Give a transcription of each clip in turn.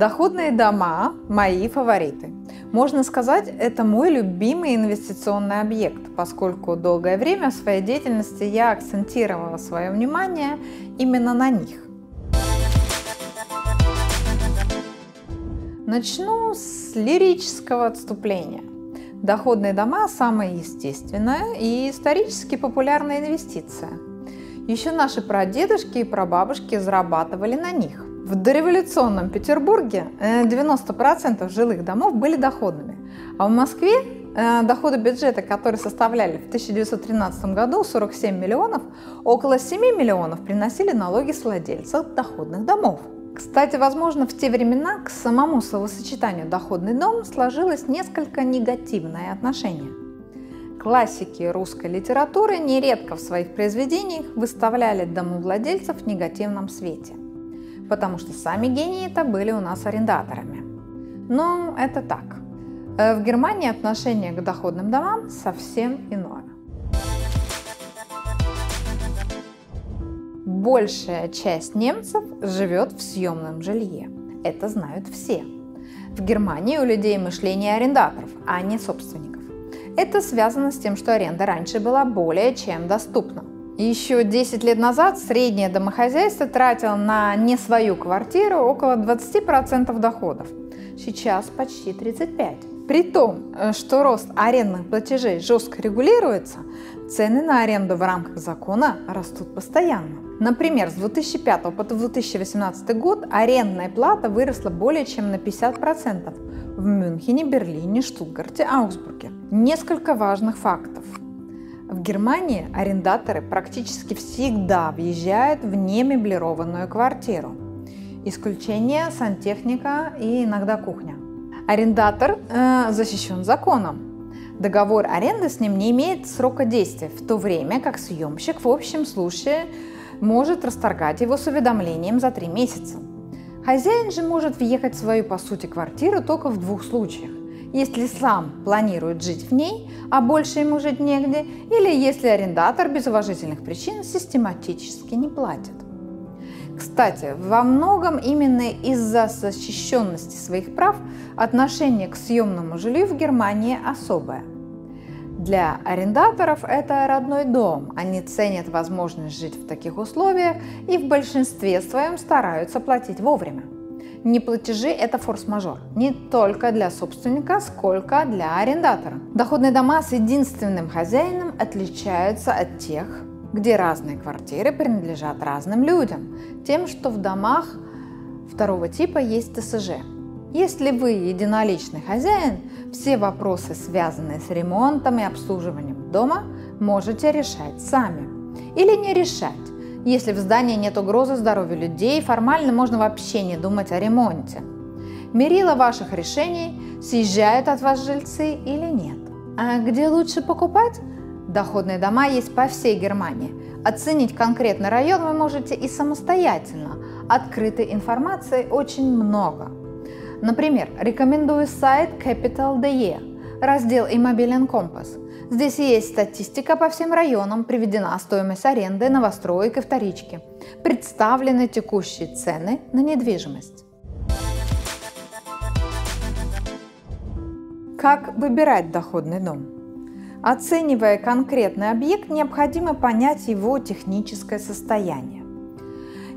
Доходные дома – мои фавориты. Можно сказать, это мой любимый инвестиционный объект, поскольку долгое время в своей деятельности я акцентировала свое внимание именно на них. Начну с лирического отступления. Доходные дома – самая естественная и исторически популярная инвестиция. Еще наши прадедушки и прабабушки зарабатывали на них. В дореволюционном Петербурге 90% жилых домов были доходными, а в Москве доходы бюджета, которые составляли в 1913 году 47 миллионов, около 7 миллионов приносили налоги с владельцев доходных домов. Кстати, возможно, в те времена к самому словосочетанию «доходный дом» сложилось несколько негативное отношение. Классики русской литературы нередко в своих произведениях выставляли домовладельцев в негативном свете, потому что сами гении-то были у нас арендаторами. Но это так. В Германии отношение к доходным домам совсем иное. Большая часть немцев живет в съемном жилье. Это знают все. В Германии у людей мышление арендаторов, а не собственников. Это связано с тем, что аренда раньше была более чем доступна. Еще 10 лет назад среднее домохозяйство тратило на не свою квартиру около 20% доходов. Сейчас почти 35%. При том, что рост арендных платежей жестко регулируется, цены на аренду в рамках закона растут постоянно. Например, с 2005 по 2018 год арендная плата выросла более чем на 50% в Мюнхене, Берлине, Штутгарте, Аугсбурге. Несколько важных фактов. В Германии арендаторы практически всегда въезжают в немеблированную квартиру. Исключение – сантехника и иногда кухня. Арендатор защищен законом. Договор аренды с ним не имеет срока действия, в то время как съемщик в общем случае может расторгать его с уведомлением за 3 месяца. Хозяин же может въехать в свою по сути квартиру только в 2 случаях. Если сам планирует жить в ней, а больше ему жить негде, или если арендатор без уважительных причин систематически не платит. Кстати, во многом именно из-за защищенности своих прав отношение к съемному жилью в Германии особое. Для арендаторов это родной дом, они ценят возможность жить в таких условиях и в большинстве своем стараются платить вовремя. Неплатежи – это форс-мажор. Не только для собственника, сколько для арендатора. Доходные дома с единственным хозяином отличаются от тех, где разные квартиры принадлежат разным людям, тем, что в домах второго типа есть ТСЖ. Если вы единоличный хозяин, все вопросы, связанные с ремонтом и обслуживанием дома, можете решать сами. Или не решать. Если в здании нет угрозы здоровью людей, формально можно вообще не думать о ремонте. Мерило ваших решений – съезжают от вас жильцы или нет. А где лучше покупать? Доходные дома есть по всей Германии. Оценить конкретный район вы можете и самостоятельно. Открытой информации очень много. Например, рекомендую сайт Capital.de, раздел «Immobilien Compass». Здесь есть статистика по всем районам, приведена стоимость аренды, новостроек и вторички. Представлены текущие цены на недвижимость. Как выбирать доходный дом? Оценивая конкретный объект, необходимо понять его техническое состояние.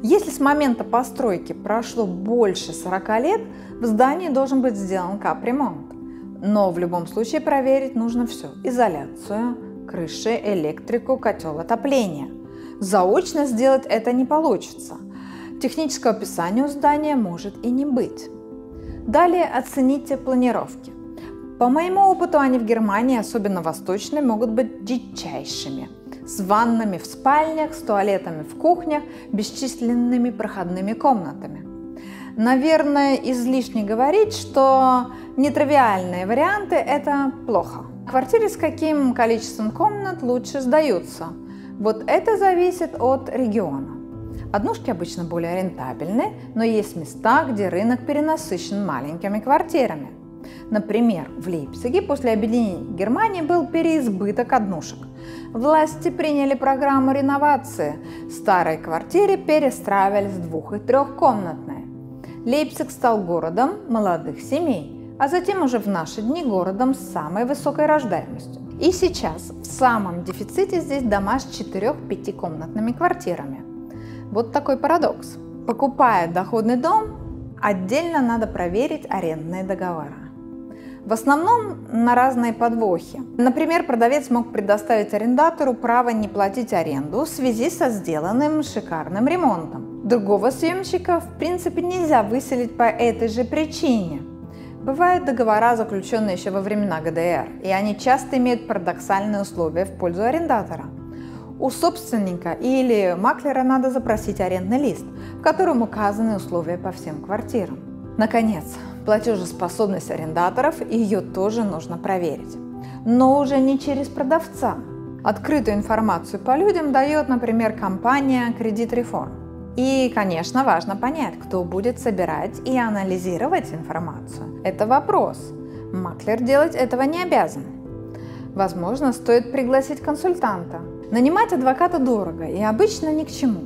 Если с момента постройки прошло больше 40 лет, в здании должен быть сделан капремонт. Но в любом случае проверить нужно все – изоляцию, крыши, электрику, котел отопления. Заочно сделать это не получится. Технического описания у здания может и не быть. Далее оцените планировки. По моему опыту, они в Германии, особенно восточной, могут быть дичайшими. С ваннами в спальнях, с туалетами в кухнях, бесчисленными проходными комнатами. Наверное, излишне говорить, что нетривиальные варианты – это плохо. Квартиры с каким количеством комнат лучше сдаются? Вот это зависит от региона. Однушки обычно более рентабельны, но есть места, где рынок перенасыщен маленькими квартирами. Например, в Лейпциге после объединения Германии был переизбыток однушек. Власти приняли программу реновации. Старые квартиры перестраивались в 2- и 3-комнатные. Лейпциг стал городом молодых семей, а затем уже в наши дни городом с самой высокой рождаемостью. И сейчас в самом дефиците здесь дома с 4-5-комнатными квартирами. Вот такой парадокс. Покупая доходный дом, отдельно надо проверить арендные договора. В основном на разные подвохи. Например, продавец мог предоставить арендатору право не платить аренду в связи со сделанным шикарным ремонтом. Другого съемщика, в принципе, нельзя выселить по этой же причине. Бывают договора, заключенные еще во времена ГДР, и они часто имеют парадоксальные условия в пользу арендатора. У собственника или маклера надо запросить арендный лист, в котором указаны условия по всем квартирам. Наконец, платежеспособность арендаторов, ее тоже нужно проверить. Но уже не через продавца. Открытую информацию по людям дает, например, компания Creditreform. И, конечно, важно понять, кто будет собирать и анализировать информацию. Это вопрос. Маклер делать этого не обязан. Возможно, стоит пригласить консультанта. Нанимать адвоката дорого и обычно ни к чему.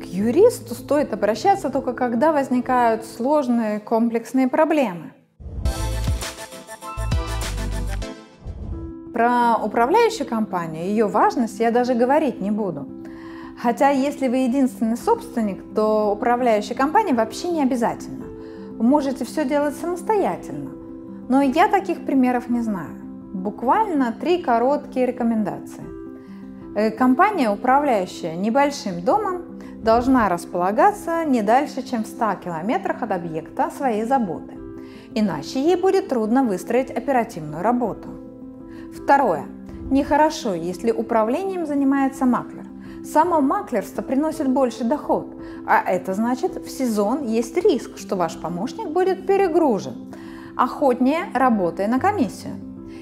К юристу стоит обращаться только когда возникают сложные комплексные проблемы. Про управляющую компанию, ее важность я даже говорить не буду. Хотя если вы единственный собственник, то управляющая компания вообще не обязательно. Вы можете все делать самостоятельно. Но я таких примеров не знаю. Буквально 3 короткие рекомендации. Компания, управляющая небольшим домом, должна располагаться не дальше, чем в 100 километрах от объекта своей заботы, иначе ей будет трудно выстроить оперативную работу. Второе. Нехорошо, если управлением занимается маклер. Само маклерство приносит больше доход, а это значит, в сезон есть риск, что ваш помощник будет перегружен. Охотнее работай на комиссию.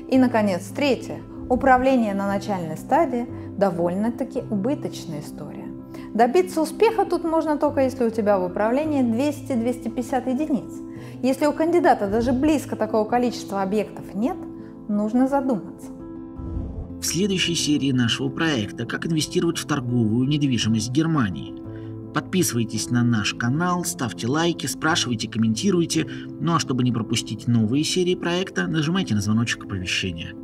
И, наконец, третье. Управление на начальной стадии довольно-таки убыточная история. Добиться успеха тут можно только если у тебя в управлении 200-250 единиц. Если у кандидата даже близко такого количества объектов нет, нужно задуматься. В следующей серии нашего проекта «Как инвестировать в торговую недвижимость Германии». Подписывайтесь на наш канал, ставьте лайки, спрашивайте, комментируйте. Ну а чтобы не пропустить новые серии проекта, нажимайте на звоночек оповещения.